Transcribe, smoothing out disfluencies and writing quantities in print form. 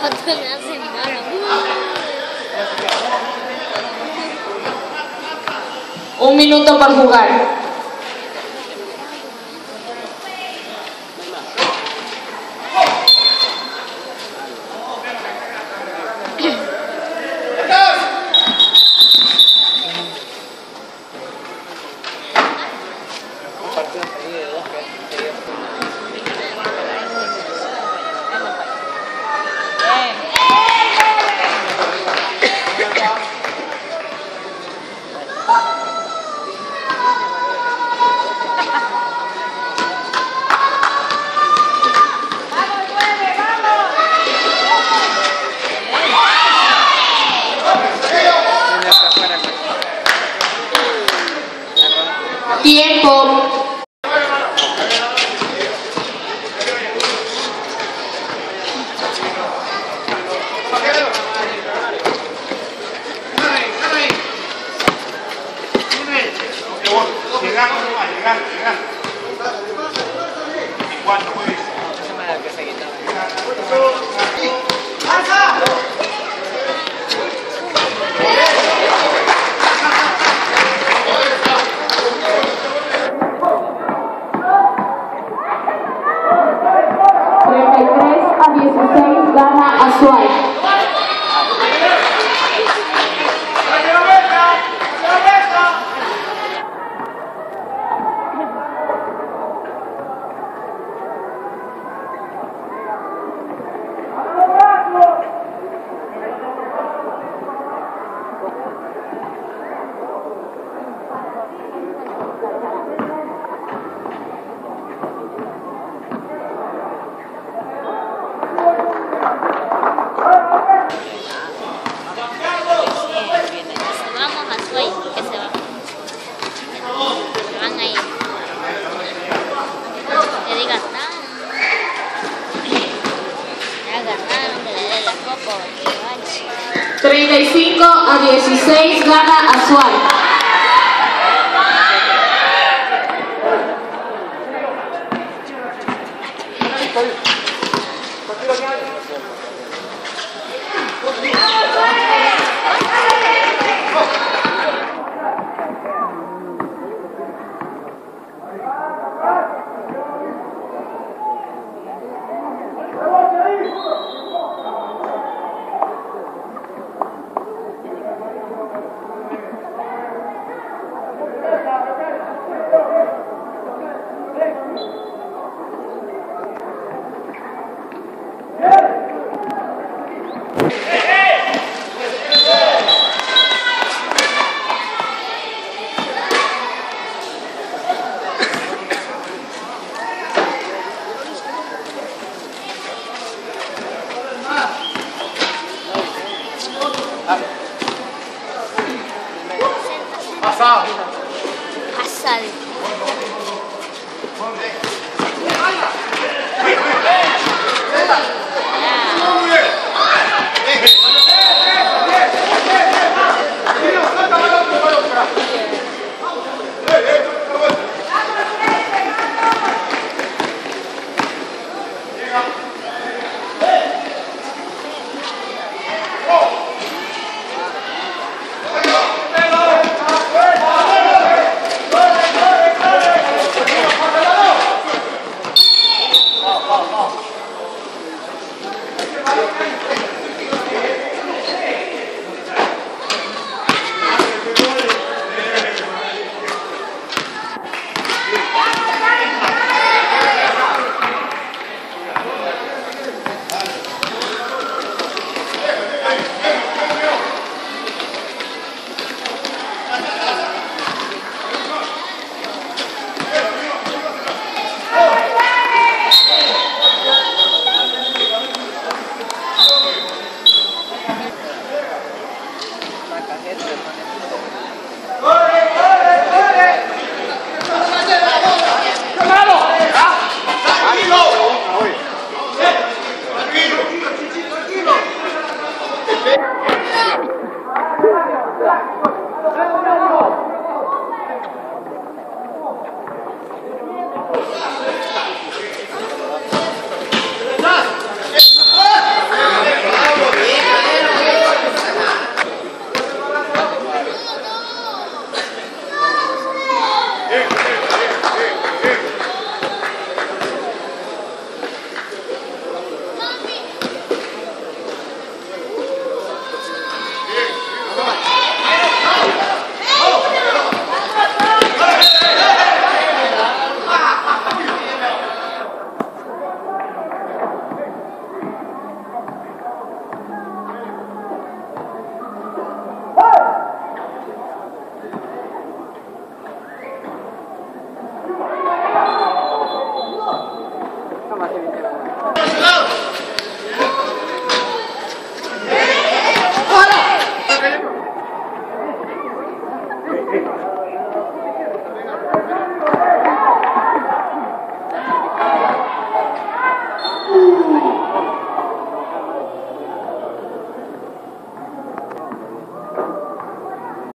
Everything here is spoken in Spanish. foto le hacen malo. Un minuto para jugar.